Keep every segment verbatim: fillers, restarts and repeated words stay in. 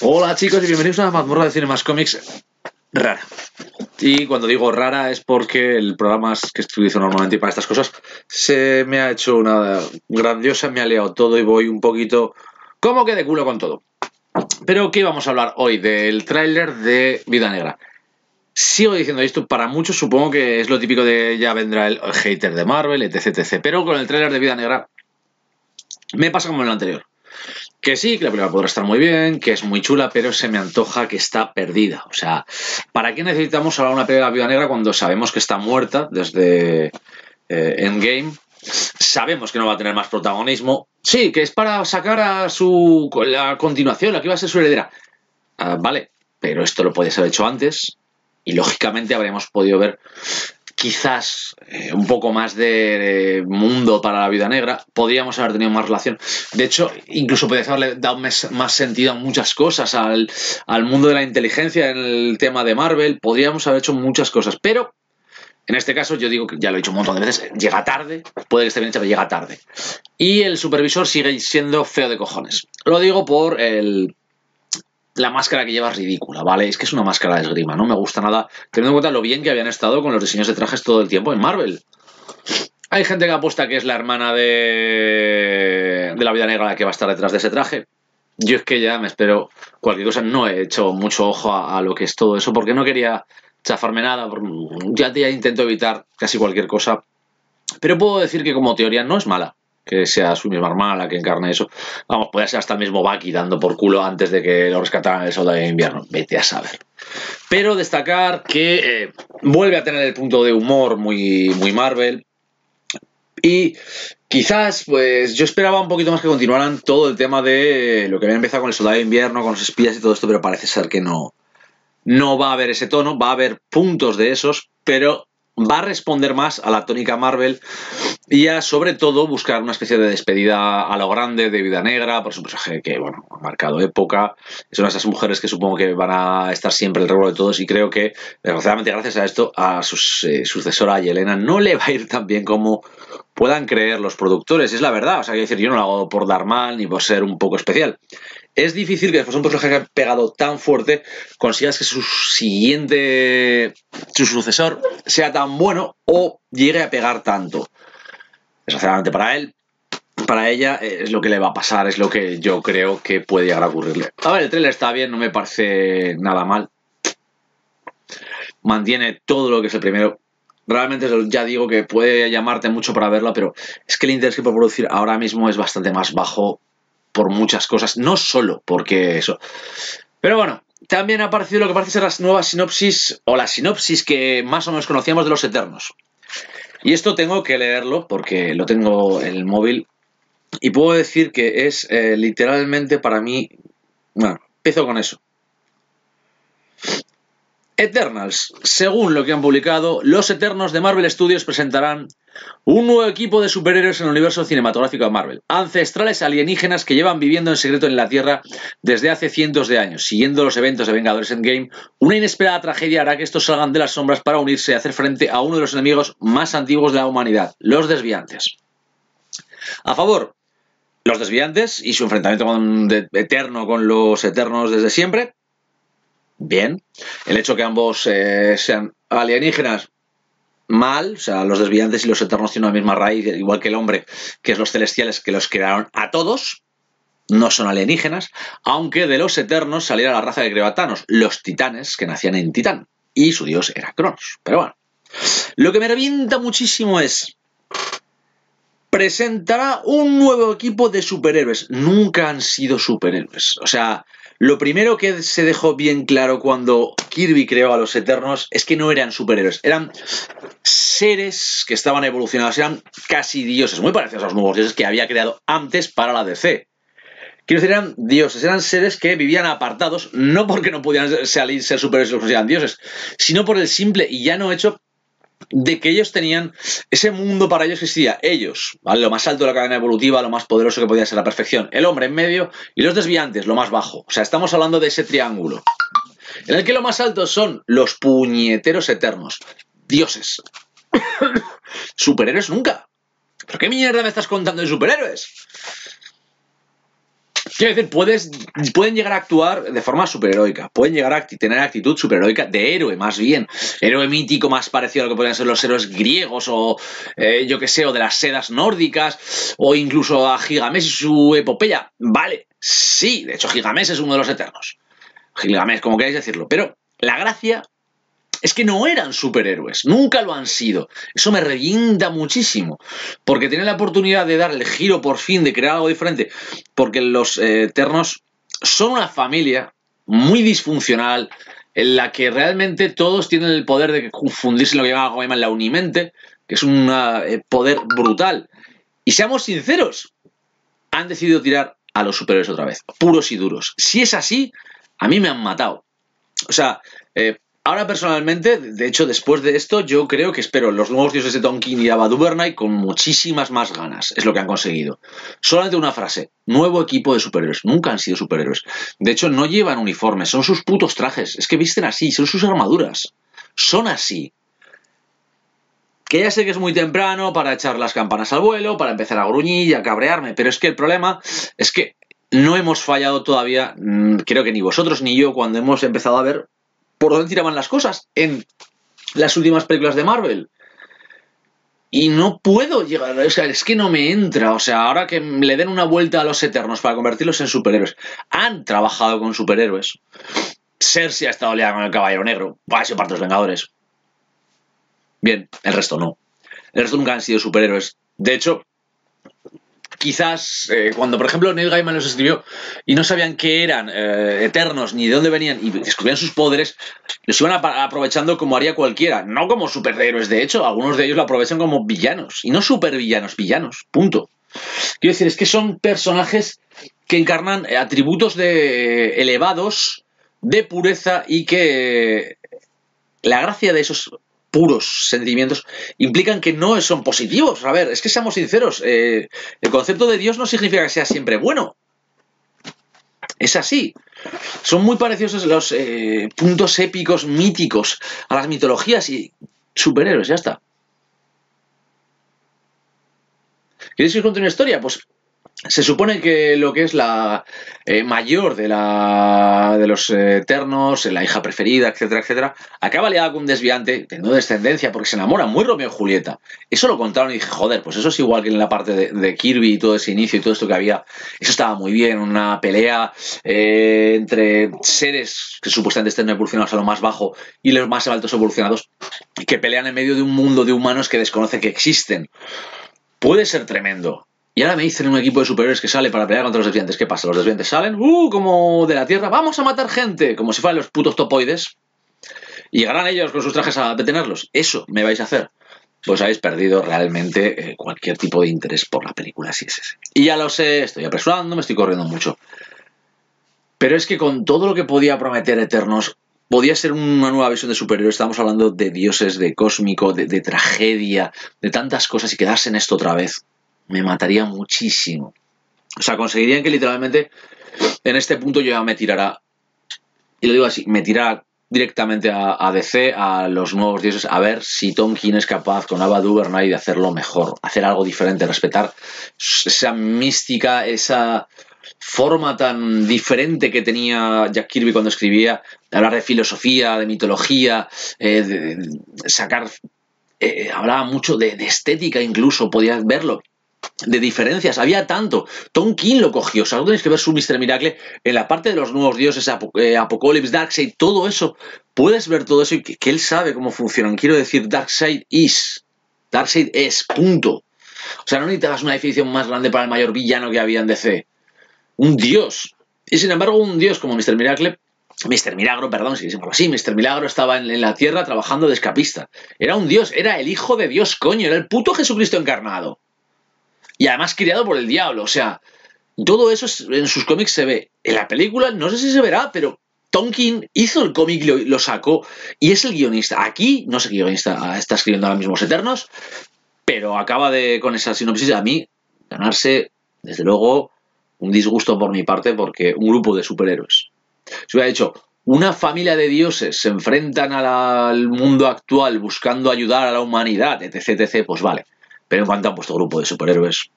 Hola chicos y bienvenidos a una mazmorra de cine más cómics rara. Y cuando digo rara es porque el programa que utilizo normalmente para estas cosas se me ha hecho una grandiosa, me ha liado todo y voy un poquito como que de culo con todo. Pero ¿qué vamos a hablar hoy? Del tráiler de Viuda Negra. Sigo diciendo esto, para muchos supongo que es lo típico de ya vendrá el hater de Marvel, etc, etcétera. Pero con el tráiler de Viuda Negra me pasa como en el anterior. Que sí, que la película podrá estar muy bien, que es muy chula, pero se me antoja que está perdida. O sea, ¿para qué necesitamos hablar de una película de Viuda Negra cuando sabemos que está muerta desde eh, Endgame? Sabemos que no va a tener más protagonismo. Sí, que es para sacar a su la continuación, la que iba a ser su heredera. Ah, vale, pero esto lo podías haber hecho antes. Y lógicamente habríamos podido ver quizás eh, un poco más de eh, mundo para la Viuda Negra. Podríamos haber tenido más relación. De hecho, incluso podrías haberle dado mes, más sentido a muchas cosas. Al, al mundo de la inteligencia en el tema de Marvel. Podríamos haber hecho muchas cosas. Pero en este caso yo digo que ya lo he dicho un montón de veces. Llega tarde. Puede que esté bien hecha, pero llega tarde. Y el supervisor sigue siendo feo de cojones. Lo digo por el... la máscara que lleva es ridícula, ¿vale? Es que es una máscara de esgrima, no me gusta nada, teniendo en cuenta lo bien que habían estado con los diseños de trajes todo el tiempo en Marvel. Hay gente que apuesta que es la hermana de, de la Viuda Negra la que va a estar detrás de ese traje. Yo es que ya me espero cualquier cosa, no he hecho mucho ojo a, a lo que es todo eso, porque no quería chafarme nada, ya, ya intento evitar casi cualquier cosa. Pero puedo decir que como teoría no es mala. Que sea su misma hermana la que encarne eso. Vamos, podría ser hasta el mismo Bucky dando por culo antes de que lo rescataran el soldado de invierno. Vete a saber. Pero destacar que eh, vuelve a tener el punto de humor muy, muy Marvel. Y quizás, pues, yo esperaba un poquito más que continuaran todo el tema de lo que había empezado con el soldado de invierno, con los espías y todo esto, pero parece ser que no. No va a haber ese tono, va a haber puntos de esos, pero... va a responder más a la tónica Marvel y a, sobre todo, buscar una especie de despedida a lo grande de Viuda Negra, por su personaje que, bueno, ha marcado época. Es una de esas mujeres que supongo que van a estar siempre el revuelo de todos y creo que, desgraciadamente, gracias a esto, a su eh, sucesora Yelena no le va a ir tan bien como puedan creer los productores. Es la verdad, o sea, quiero decir, yo no lo hago por dar mal ni por ser un poco especial. Es difícil que después de un personaje que ha pegado tan fuerte consigas que su siguiente, su sucesor sea tan bueno o llegue a pegar tanto. Desgraciadamente para él, para ella es lo que le va a pasar, es lo que yo creo que puede llegar a ocurrirle. A ver, el tráiler está bien, no me parece nada mal. Mantiene todo lo que es el primero. Realmente ya digo que puede llamarte mucho para verla, pero es que el interés que puedo producir ahora mismo es bastante más bajo por muchas cosas, no solo porque eso. Pero bueno, también ha aparecido lo que parece ser las nuevas sinopsis, o la sinopsis que más o menos conocíamos de los Eternos. Y esto tengo que leerlo porque lo tengo en el móvil y puedo decir que es eh, literalmente para mí... Bueno, empiezo con eso. Eternals. Según lo que han publicado, los Eternos de Marvel Studios presentarán un nuevo equipo de superhéroes en el universo cinematográfico de Marvel. Ancestrales alienígenas que llevan viviendo en secreto en la Tierra desde hace cientos de años. Siguiendo los eventos de Vengadores Endgame, una inesperada tragedia hará que estos salgan de las sombras para unirse y hacer frente a uno de los enemigos más antiguos de la humanidad, los Desviantes. A favor, los Desviantes y su enfrentamiento con eterno con los Eternos desde siempre. Bien, el hecho que ambos eh, sean alienígenas, mal, o sea, los Desviantes y los Eternos tienen la misma raíz, igual que el hombre, que es los Celestiales, que los crearon a todos, no son alienígenas, aunque de los Eternos saliera la raza que creó a Thanos, los Titanes, que nacían en Titán, y su dios era Cronos, pero bueno. Lo que me revienta muchísimo es... presentará un nuevo equipo de superhéroes. Nunca han sido superhéroes. O sea, lo primero que se dejó bien claro cuando Kirby creó a los Eternos es que no eran superhéroes. Eran seres que estaban evolucionados. Eran casi dioses, muy parecidos a los nuevos dioses que había creado antes para la D C. Quiero decir, eran dioses, eran seres que vivían apartados, no porque no podían salir ser superhéroes o sean dioses, sino por el simple y llano hecho de que ellos tenían ese mundo para ellos que existía, ellos, ¿vale? Lo más alto de la cadena evolutiva, lo más poderoso que podía ser la perfección, el hombre en medio y los Desviantes, lo más bajo. O sea, estamos hablando de ese triángulo en el que lo más alto son los puñeteros Eternos, dioses, Superhéroes nunca. ¿Pero qué mierda me estás contando de superhéroes? Quiero decir, puedes, pueden llegar a actuar de forma superheroica, pueden llegar a tener actitud superheroica, de héroe más bien, héroe mítico más parecido a lo que podrían ser los héroes griegos o, eh, yo qué sé, o de las sedas nórdicas, o incluso a Gilgamesh y su epopeya. Vale, sí, de hecho Gilgamesh es uno de los eternos. Gilgamesh, como queráis decirlo, pero la gracia es que no eran superhéroes, nunca lo han sido. Eso me revienta muchísimo, porque tienen la oportunidad de dar el giro por fin, de crear algo diferente, porque los eh, Eternos son una familia muy disfuncional, en la que realmente todos tienen el poder de confundirse en lo que llama Gaiman la unimente, que es un eh, poder brutal. Y seamos sinceros, han decidido tirar a los superhéroes otra vez, puros y duros. Si es así, a mí me han matado. O sea... Eh, Ahora, personalmente, de hecho, después de esto, yo creo que espero los nuevos dioses de Tom King y Ava DuVernay con muchísimas más ganas. Es lo que han conseguido. Solamente una frase. Nuevo equipo de superhéroes. Nunca han sido superhéroes. De hecho, no llevan uniformes. Son sus putos trajes. Es que visten así. Son sus armaduras. Son así. Que ya sé que es muy temprano para echar las campanas al vuelo, para empezar a gruñir y a cabrearme. Pero es que el problema es que no hemos fallado todavía, creo que ni vosotros ni yo, cuando hemos empezado a ver por dónde tiraban las cosas en las últimas películas de Marvel. Y no puedo llegar... O sea, es que no me entra. O sea, ahora que le den una vuelta a los Eternos para convertirlos en superhéroes. Han trabajado con superhéroes. Cersei ha estado liada con el Caballero Negro. Para eso parte los Vengadores. Bien, el resto no. El resto nunca han sido superhéroes. De hecho... Quizás eh, cuando, por ejemplo, Neil Gaiman los escribió y no sabían qué eran eh, eternos ni de dónde venían y descubrían sus poderes, los iban aprovechando como haría cualquiera, no como superhéroes. De hecho, algunos de ellos lo aprovechan como villanos y no supervillanos, villanos, punto. Quiero decir, es que son personajes que encarnan atributos de elevados de pureza y que la gracia de esos puros sentimientos implican que no son positivos. A ver, es que seamos sinceros, eh, el concepto de Dios no significa que sea siempre bueno. Es así. Son muy parecidos los eh, puntos épicos míticos a las mitologías y superhéroes, ya está. ¿Queréis que os cuente una historia? Pues se supone que lo que es la eh, mayor de, la, de los eh, eternos, la hija preferida, etcétera, etcétera, acaba liada con un desviante, teniendo descendencia porque se enamora, muy Romeo y Julieta. Eso lo contaron y dije, joder, pues eso es igual que en la parte de, de Kirby y todo ese inicio y todo esto que había. Eso estaba muy bien, una pelea eh, entre seres que supuestamente estén evolucionados a lo más bajo y los más altos evolucionados, que pelean en medio de un mundo de humanos que desconocen que existen. Puede ser tremendo. Y ahora me dicen un equipo de superhéroes que sale para pelear contra los desviantes. ¿Qué pasa? Los desviantes salen, ¡uh! Como de la tierra. ¡Vamos a matar gente! Como si fueran los putos topoides. Y llegarán ellos con sus trajes a detenerlos. Eso me vais a hacer. Pues habéis perdido realmente cualquier tipo de interés por la película, si es ese. Y ya lo sé, estoy apresurando, me estoy corriendo mucho. Pero es que con todo lo que podía prometer Eternos, podía ser una nueva visión de superhéroes. Estamos hablando de dioses, de cósmico, de, de tragedia, de tantas cosas, y quedarse en esto otra vez me mataría muchísimo. O sea, conseguirían que literalmente en este punto yo ya me tirara, y lo digo así, me tirara directamente a, a D C, a los nuevos dioses, a ver si Tom King es capaz con Ava DuVernay de hacerlo mejor, hacer algo diferente, respetar esa mística, esa forma tan diferente que tenía Jack Kirby cuando escribía, de hablar de filosofía, de mitología, eh, de, de sacar... Eh, hablaba mucho de, de estética incluso, podías verlo. De diferencias, había tanto. Tom King lo cogió, o sea, no tenéis que ver su mister Miracle en la parte de los nuevos dioses, Ap eh, Apocalipsis, Darkseid, todo eso. Puedes ver todo eso y que, que él sabe cómo funcionan. Quiero decir, Darkseid is. Darkseid es, punto. O sea, no necesitabas una definición más grande para el mayor villano que había en D C. Un dios. Y sin embargo, un dios como mister Miracle, mister Milagro, perdón, si decimos así, mister Milagro estaba en, en la tierra trabajando de escapista. Era un dios, era el hijo de Dios, coño, era el puto Jesucristo encarnado. Y además criado por el diablo, o sea, todo eso en sus cómics se ve. En la película, no sé si se verá, pero Tom King hizo el cómic, lo, lo sacó, y es el guionista. Aquí, no sé qué guionista está escribiendo ahora mismo los Eternos, pero acaba de, con esa sinopsis, a mí, ganarse, desde luego, un disgusto por mi parte, porque un grupo de superhéroes. Si hubiera dicho, Una familia de dioses se enfrentan a la, al mundo actual buscando ayudar a la humanidad, etc, etc, pues vale. Pero en cuanto han puesto grupo de superhéroes,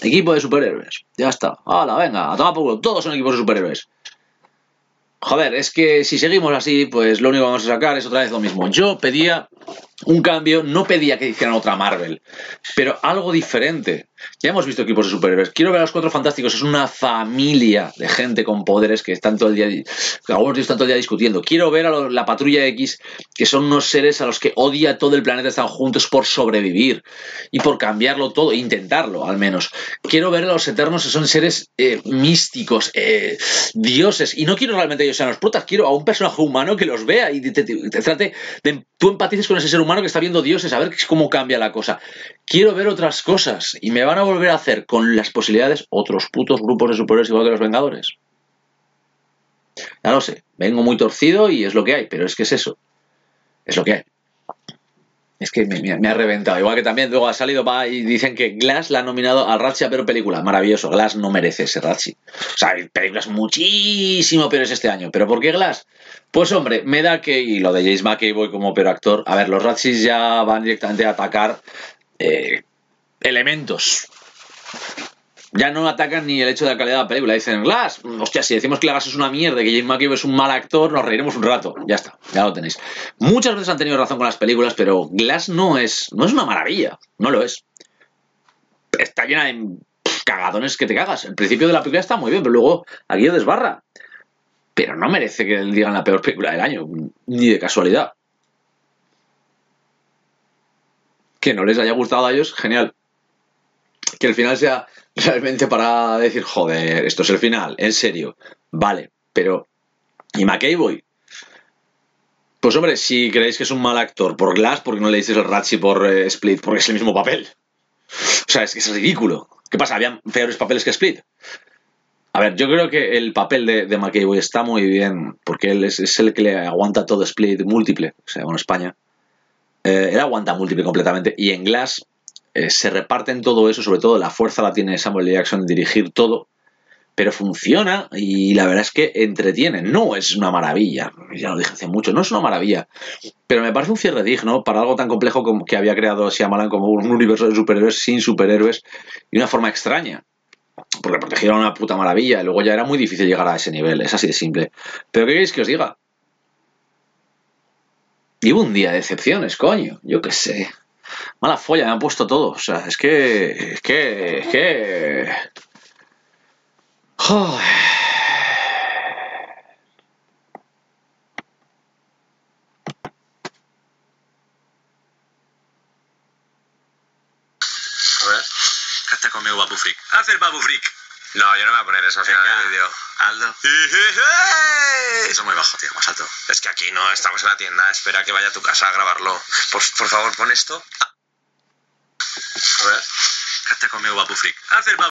equipo de superhéroes, ya está. Hala, venga, a tomar por culo, todos son equipos de superhéroes. Joder, es que si seguimos así, pues lo único que vamos a sacar es otra vez lo mismo. Yo pedía un cambio, no pedía que hicieran otra Marvel, pero algo diferente. Ya hemos visto equipos de superhéroes. Quiero ver a los Cuatro Fantásticos. Es una familia de gente con poderes que están todo el día, algunos están todo el día discutiendo. Quiero ver a los, la Patrulla X, que son unos seres a los que odia todo el planeta, están juntos por sobrevivir y por cambiarlo todo, intentarlo al menos. Quiero ver a los Eternos, que son seres eh, místicos, eh, dioses, y no quiero realmente ellos sean los protas, quiero a un personaje humano que los vea y te, te, te, te trate de, tú empatices con ese ser humano que está viendo dioses, a ver cómo cambia la cosa. Quiero ver otras cosas y me van a volver a hacer con las posibilidades otros putos grupos de superhéroes igual que los Vengadores. Ya lo sé, vengo muy torcido y es lo que hay, pero es que es eso. Es lo que hay. Es que me, me, me ha reventado. Igual que también luego ha salido va, y dicen que Glass la ha nominado a Razzie a peor película. Maravilloso, Glass no merece ese Razzie. O sea, hay películas muchísimo peores este año. ¿Pero por qué Glass? Pues hombre, me da que... Y lo de James McAvoy como peor actor... A ver, los Razzies ya van directamente a atacar eh, elementos. Ya no atacan ni el hecho de la calidad de la película. Dicen, Glass, hostia, si decimos que Glass es una mierda, que James McAvoy es un mal actor, nos reiremos un rato. Ya está, ya lo tenéis. Muchas veces han tenido razón con las películas, pero Glass no es, no es una maravilla. No lo es. Está llena de cagadones que te cagas. El principio de la película está muy bien, pero luego aquí lo desbarra. Pero no merece que digan la peor película del año, ni de casualidad. Que no les haya gustado a ellos, genial. Que el final sea realmente para decir, joder, esto es el final, en serio. Vale, pero... ¿Y McAvoy? Pues hombre, si creéis que es un mal actor por Glass, ¿por qué no le dices el Razzie por eh, Split? Porque es el mismo papel. O sea, es que es ridículo. ¿Qué pasa? ¿Habían peores papeles que Split? A ver, yo creo que el papel de, de McAvoy está muy bien, porque él es, es el que le aguanta todo Split múltiple. O sea, bueno, España. Eh, él aguanta múltiple completamente. Y en Glass... Eh, se reparten todo eso, sobre todo la fuerza la tiene Samuel L. Jackson de dirigir todo, pero funciona y la verdad es que entretiene. No es una maravilla, ya lo dije hace mucho, no es una maravilla, pero me parece un cierre digno para algo tan complejo como que había creado Shyamalan como un universo de superhéroes sin superhéroes y una forma extraña, porque protegieron una puta maravilla y luego ya era muy difícil llegar a ese nivel, es así de simple. Pero ¿qué queréis que os diga? Y un día de excepciones, coño, yo qué sé. Mala folla, me han puesto todo. O sea, es que... Es que... Es que... Joder. A ver, ¿qué está conmigo Babu Frik? Haz el Babu Frik. No, yo no me voy a poner eso al final del vídeo. Aldo. Eso muy bajo, tío, más alto. Es que aquí no estamos en la tienda. Espera a que vaya a tu casa a grabarlo. Por, por favor, pon esto. A ver. Hazte conmigo, Babu Frik. Haz el Babu Frik.